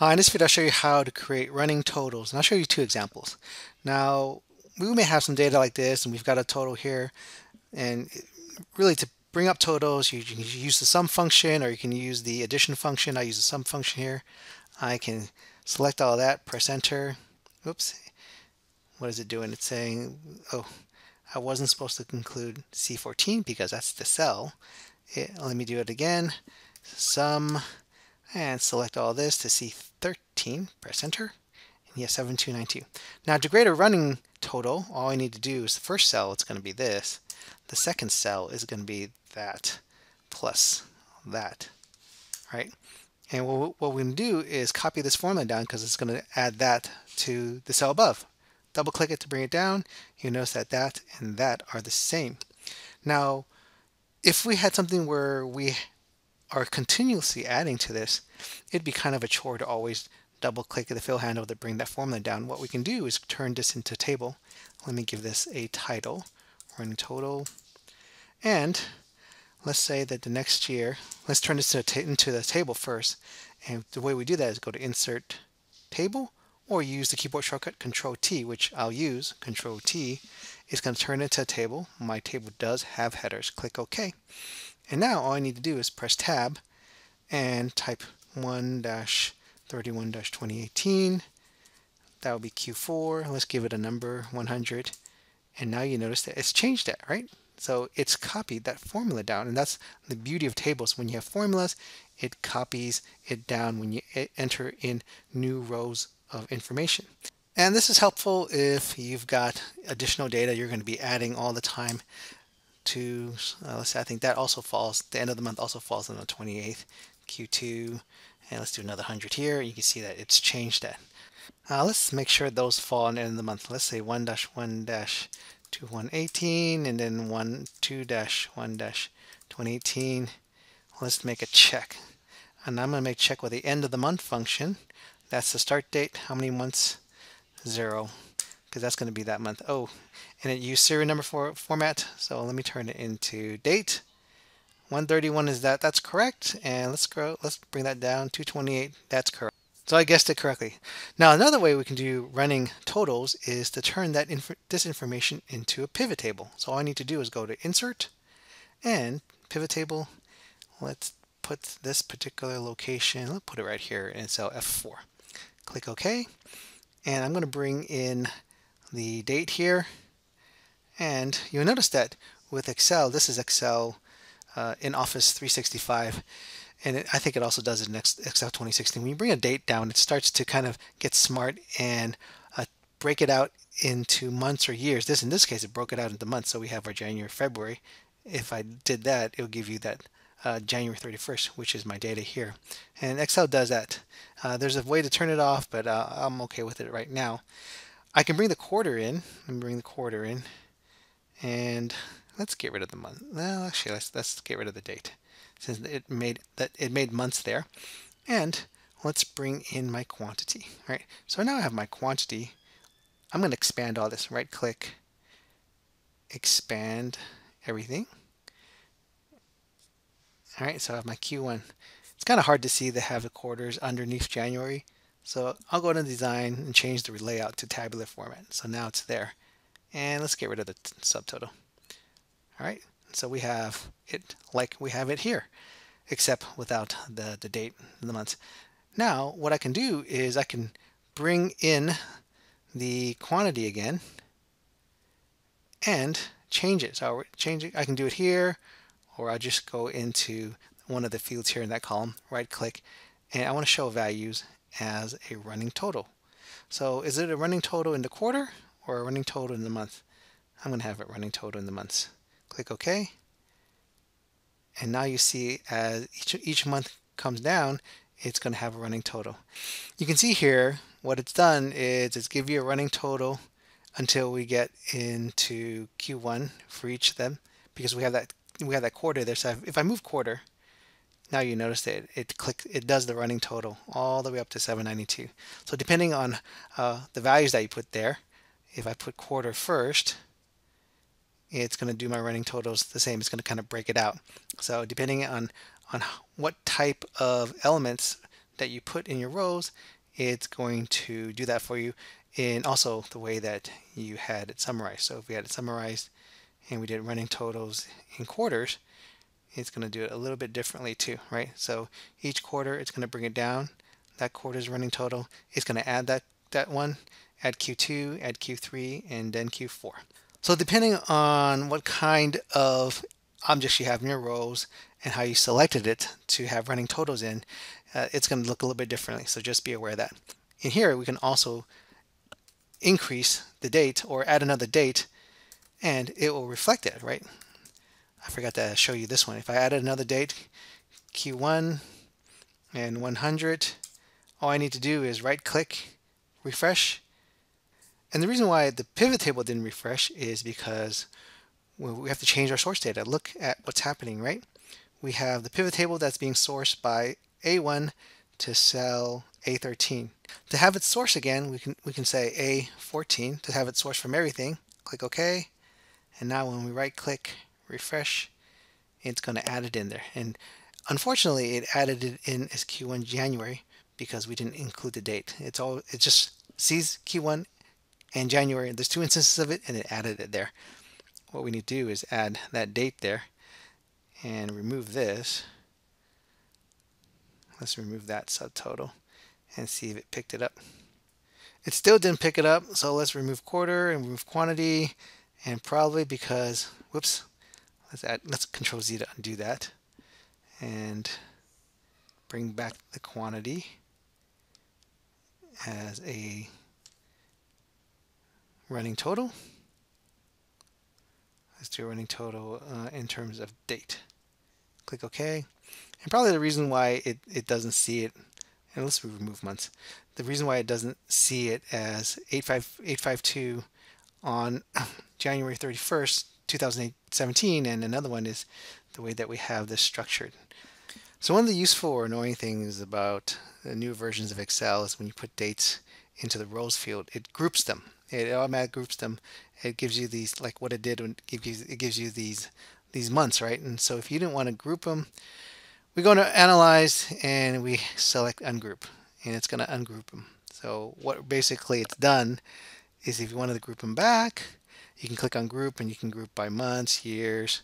In this video, I'll show you how to create running totals, and I'll show you two examples. Now, we may have some data like this, and we've got a total here. And really, to bring up totals, you can use the sum function, or you can use the addition function. I use the sum function here. I can select all that, press enter. Oops, what is it doing? It's saying, oh, I wasn't supposed to include C14 because that's the cell. Let me do it again. Sum. And select all this to C13, press enter, and yes, 7292. Now to create a running total, all I need to do is the first cell, it's going to be this. The second cell is going to be that plus that, right? And what we're going to do is copy this formula down because it's going to add that to the cell above. Double click it to bring it down. You notice that that and that are the same. Now, if we had something where we are continuously adding to this, it'd be kind of a chore to always double click the fill handle to bring that formula down. What we can do is turn this into a table. Let me give this a title, running total. And let's say that the next year, let's turn this into the table first. And the way we do that is go to Insert Table, or use the keyboard shortcut Control T, which I'll use. Control T is going to turn it into a table. My table does have headers. Click OK. And now all I need to do is press tab and type 1-31-2018. That will be Q4. Let's give it a number, 100. And now you notice that it's changed that, right? So it's copied that formula down. And that's the beauty of tables. When you have formulas, it copies it down when you enter in new rows of information. And this is helpful if you've got additional data you're going to be adding all the time. Let's say I think that also falls, the end of the month also falls on the 28th, Q2, and let's do another 100 here. You can see that it's changed that. Let's make sure those fall on the end of the month. Let's say 1-1-2118 and then 2-1-2018. Let's make a check. And I'm going to make a check with the end of the month function. That's the start date. How many months? 0. Because that's going to be that month. Oh, and it used serial number format, so let me turn it into date. 131 is that, that's correct, and let's bring that down, 228, that's correct. So I guessed it correctly. Now another way we can do running totals is to turn that this information into a pivot table. So all I need to do is go to Insert and Pivot Table. Let's put this particular location, let's put it right here in cell F4. Click OK, and I'm going to bring in the date here, and you'll notice that with Excel, this is Excel in Office 365, and I think it also does it in Excel 2016. When you bring a date down, it starts to kind of get smart and break it out into months or years. This, in this case, it broke it out into months, so we have our January, February. If I did that, it will give you that January 31st, which is my data here, and Excel does that. There's a way to turn it off, but I'm okay with it right now. I can bring the quarter in, and let's get rid of the month. Well, actually, let's get rid of the date since it made months there, and let's bring in my quantity. All right, so now I have my quantity. I'm going to expand all this. Right click, expand everything. All right, so I have my Q1. It's kind of hard to see they have the quarters underneath January. So I'll go to Design and change the layout to tabular format. So now it's there. And let's get rid of the subtotal. All right, so we have it like we have it here, except without the date and the months. Now, what I can do is I can bring in the quantity again and change it. So I'll change it. I can do it here, or I'll just go into one of the fields here in that column, right click, and I want to show values as a running total. So is it a running total in the quarter or a running total in the month? I'm going to have it running total in the months. Click OK. And now you see as each month comes down, it's going to have a running total. You can see here what it's done is it's give you a running total until we get into Q1 for each of them, because we have that quarter there. So if I move quarter, now you notice that it does the running total all the way up to 792. So depending on the values that you put there, if I put quarter first, it's going to do my running totals the same. It's going to kind of break it out. So depending on what type of elements that you put in your rows, it's going to do that for you, and also the way that you had it summarized. So if we had it summarized and we did running totals in quarters, it's going to do it a little bit differently too, right? So each quarter, it's going to bring it down. That quarter's running total. It's going to add that one, add Q2, add Q3, and then Q4. So depending on what kind of objects you have in your rows and how you selected it to have running totals in, it's going to look a little bit differently. So just be aware of that. In here, we can also increase the date or add another date, and it will reflect it, right? I forgot to show you this one. If I added another date, Q1 and 100, all I need to do is right-click, refresh. And the reason why the pivot table didn't refresh is because we have to change our source data. Look at what's happening, right? We have the pivot table that's being sourced by A1 to cell A13. To have it sourced again, we can say A14 to have it sourced from everything. Click OK. And now when we right-click, refresh, it's going to add it in there. And unfortunately, it added it in as Q1 January because we didn't include the date. It just sees Q1 and January. There's two instances of it, and it added it there. What we need to do is add that date there and remove this. Let's remove that subtotal and see if it picked it up. It still didn't pick it up, so let's remove quarter and remove quantity, and probably because, whoops, let's Control Z to undo that and bring back the quantity as a running total. Let's do a running total in terms of date. Click OK. And probably the reason why it doesn't see it, and let's remove months, the reason why it doesn't see it as 852 on January 31st, 2017, and another one is the way that we have this structured. So one of the useful or annoying things about the new versions of Excel is when you put dates into the rows field, it groups them. It automatically groups them. It gives you these, like what it did when it gives you these months, right? And so if you didn't want to group them, we go to Analyze and we select Ungroup, and it's going to ungroup them. So what basically it's done is if you wanted to group them back, you can click on Group, and you can group by months, years,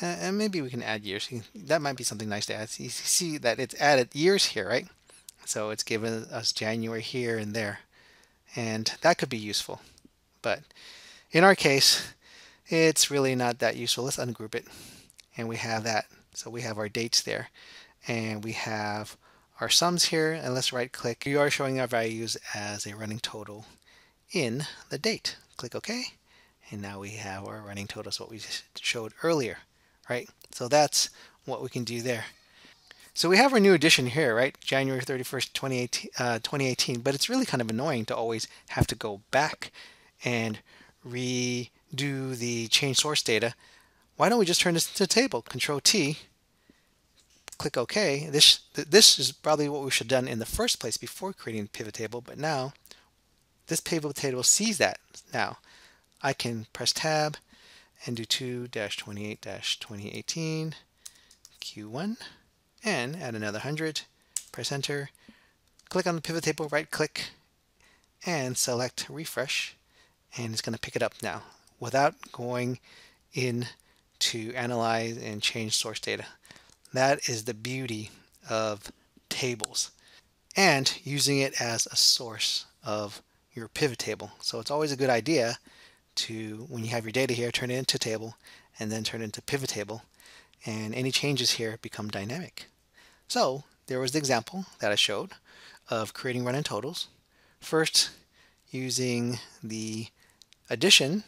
and maybe we can add years. That might be something nice to add. You see that it's added years here, right? So it's given us January here and there, and that could be useful. But in our case, it's really not that useful. Let's ungroup it, and we have that. So we have our dates there, and we have our sums here, and let's right-click. We are showing our values as a running total in the date. Click OK. And now we have our running totals, what we showed earlier, right? So that's what we can do there. So we have our new edition here, right? January 31st, 2018, but it's really kind of annoying to always have to go back and redo the change source data. Why don't we just turn this into a table? Control T, click OK. This is probably what we should have done in the first place before creating the pivot table, but now this pivot table sees that now. I can press Tab and do 2-28-2018 Q1 and add another 100, press Enter, click on the pivot table, right click, and select Refresh, and it's going to pick it up now without going in to Analyze and change source data. That is the beauty of tables and using it as a source of your pivot table. So it's always a good idea to, when you have your data here, turn it into table and then turn it into pivot table, and any changes here become dynamic. So there was the example that I showed of creating running totals, first using the addition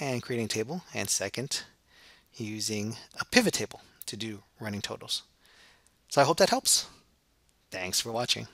and creating a table, and second using a pivot table to do running totals. So I hope that helps. Thanks for watching.